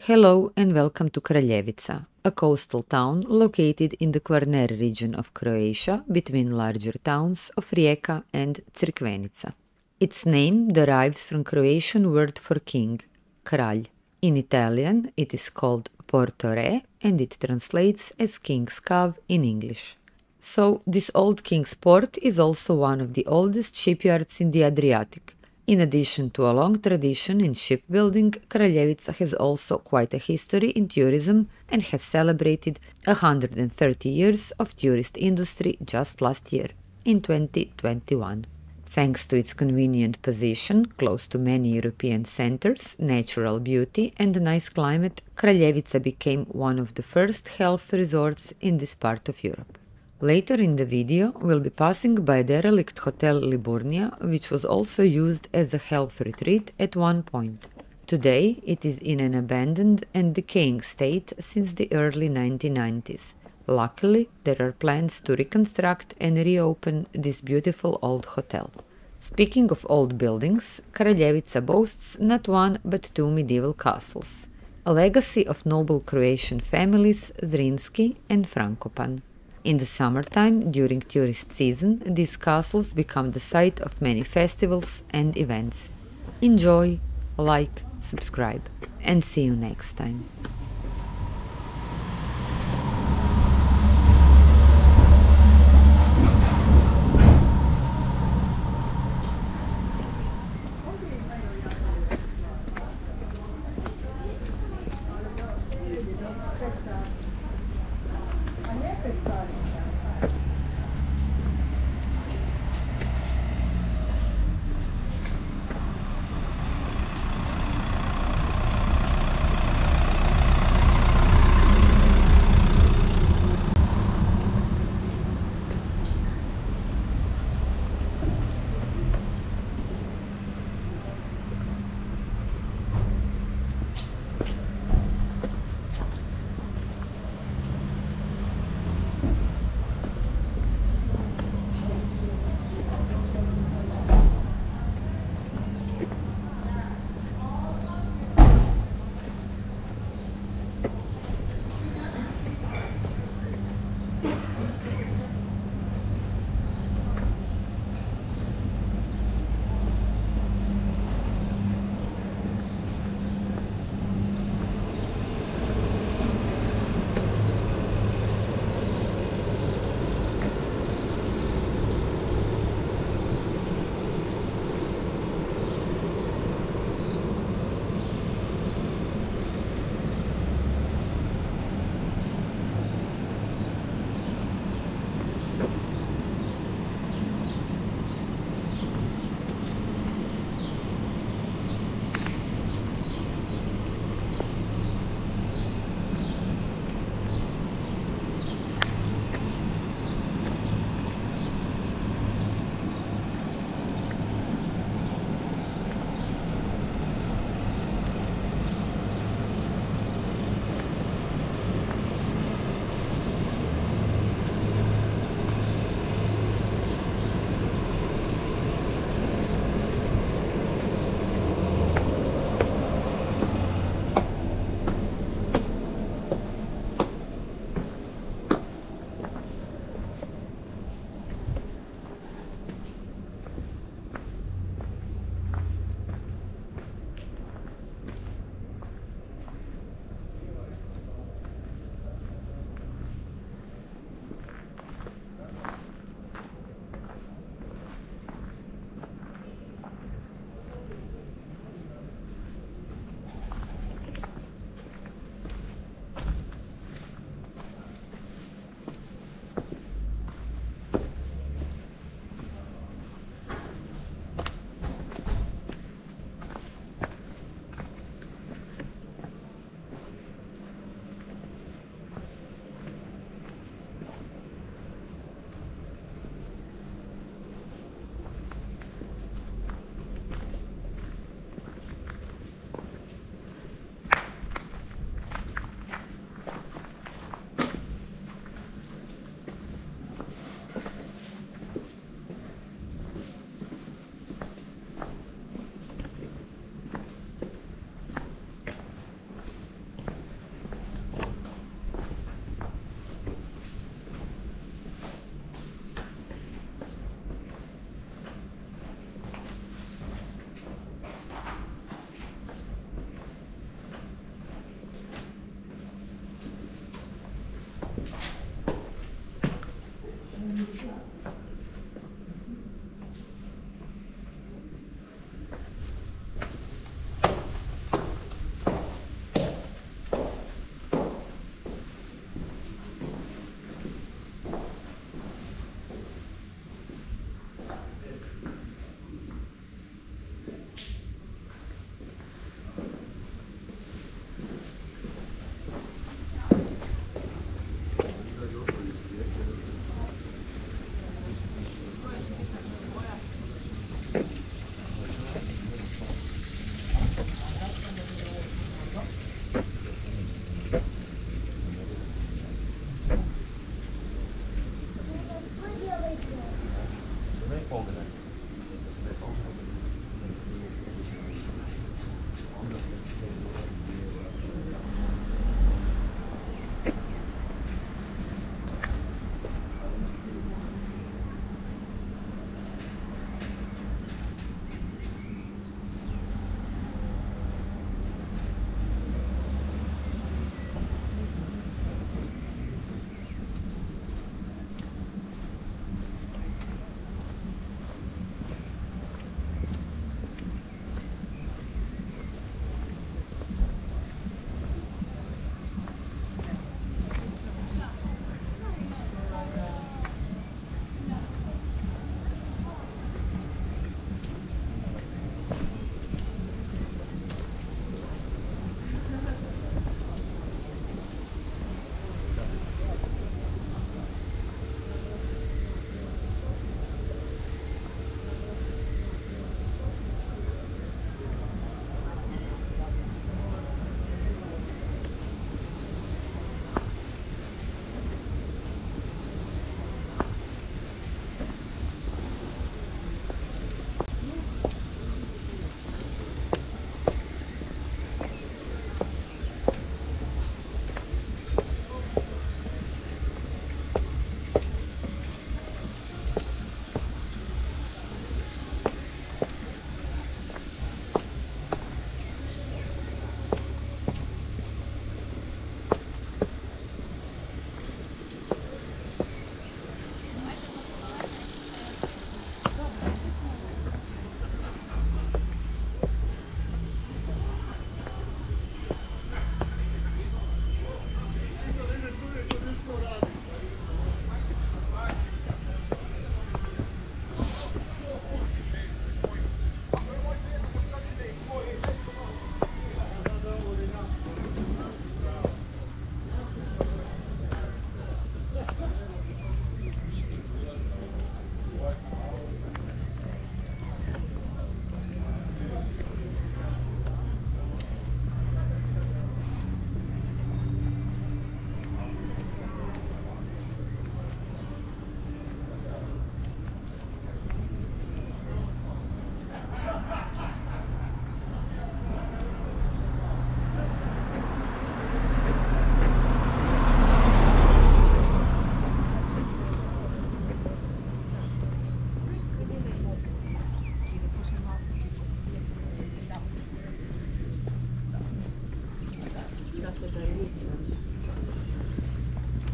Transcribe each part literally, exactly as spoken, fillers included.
Hello and welcome to Kraljevica, a coastal town located in the Kvarner region of Croatia between larger towns of Rijeka and Cirkvenica. Its name derives from Croatian word for king, kralj. In Italian it is called Porto Re and it translates as King's Cove in English. So this old king's port is also one of the oldest shipyards in the Adriatic. In addition to a long tradition in shipbuilding, Kraljevica has also quite a history in tourism and has celebrated one hundred thirty years of tourist industry just last year, in twenty twenty-one. Thanks to its convenient position, close to many European centers, natural beauty and a nice climate, Kraljevica became one of the first health resorts in this part of Europe. Later in the video, we'll be passing by a derelict hotel Liburnia, which was also used as a health retreat at one point. Today, it is in an abandoned and decaying state since the early nineteen nineties. Luckily, there are plans to reconstruct and reopen this beautiful old hotel. Speaking of old buildings, Kraljevica boasts not one but two medieval castles, a legacy of noble Croatian families Zrinski and Frankopan. In the summertime, during tourist season, these castles become the site of many festivals and events. Enjoy, like, subscribe, and see you next time.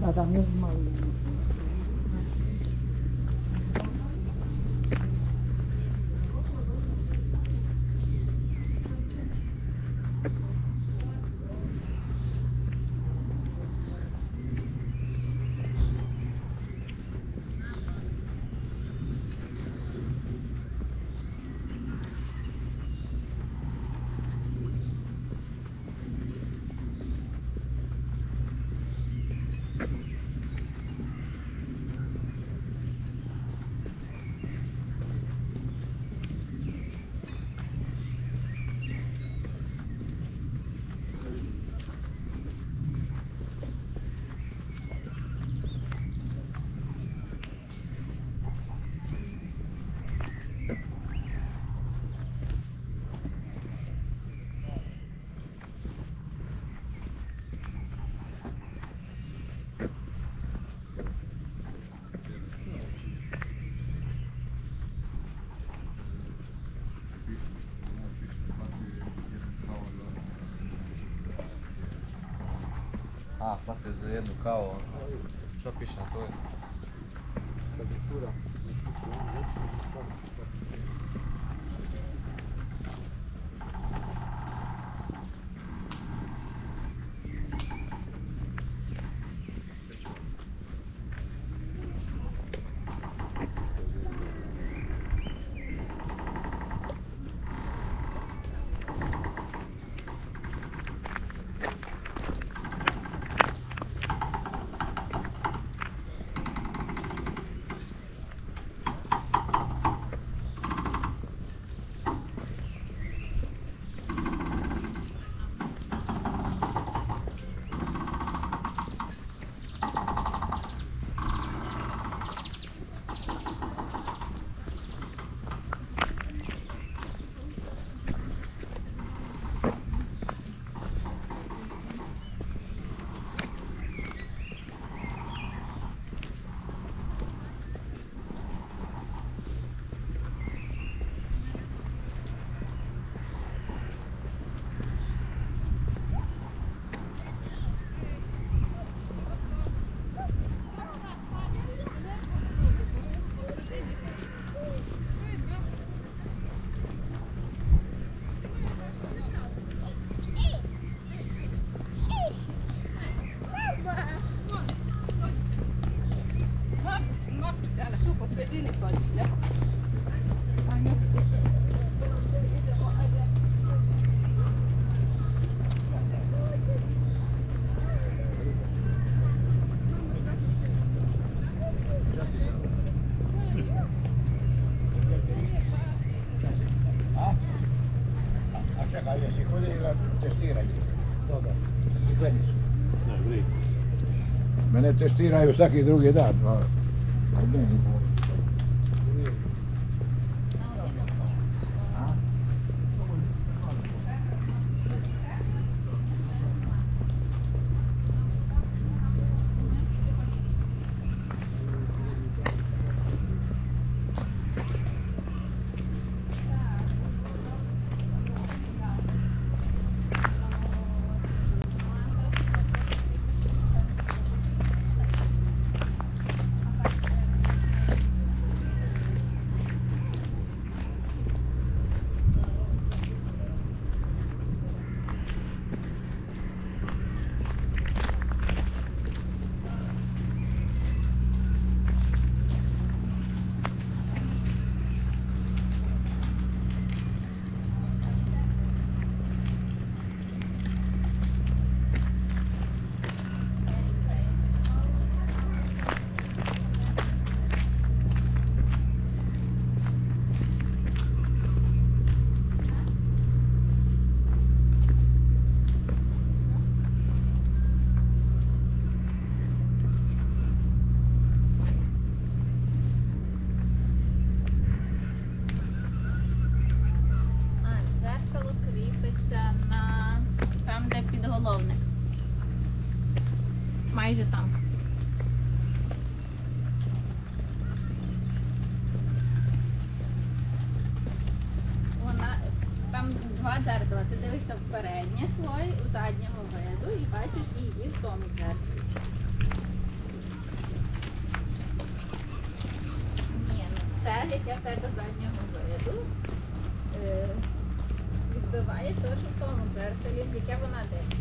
Da, dar mesmo mal. A, plate za jednu kao, što piše na toj? Mene testiraju svaki drugi dan. Майже там. Вона, там два дзеркала. Ти дивишся в переднє слой, у заднього виду бачиш, і в тому церкві. Ні, ну це, як я в тебе заднього вигляду, е, відбиває те, що в тому церкві, яке вона дивиться.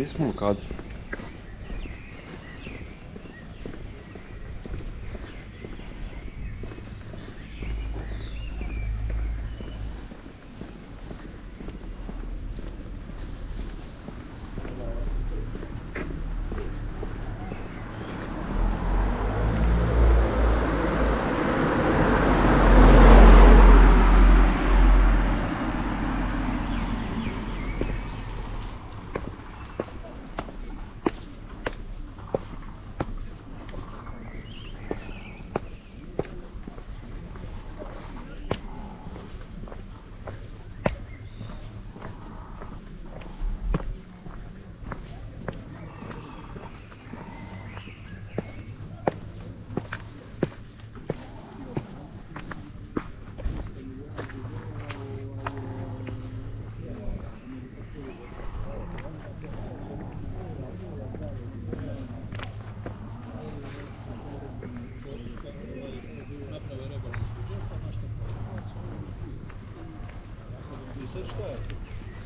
Nismo no cadro.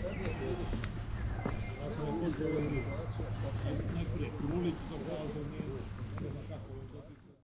Ako je potrebno, ne prije kruliti, to žalazno nije.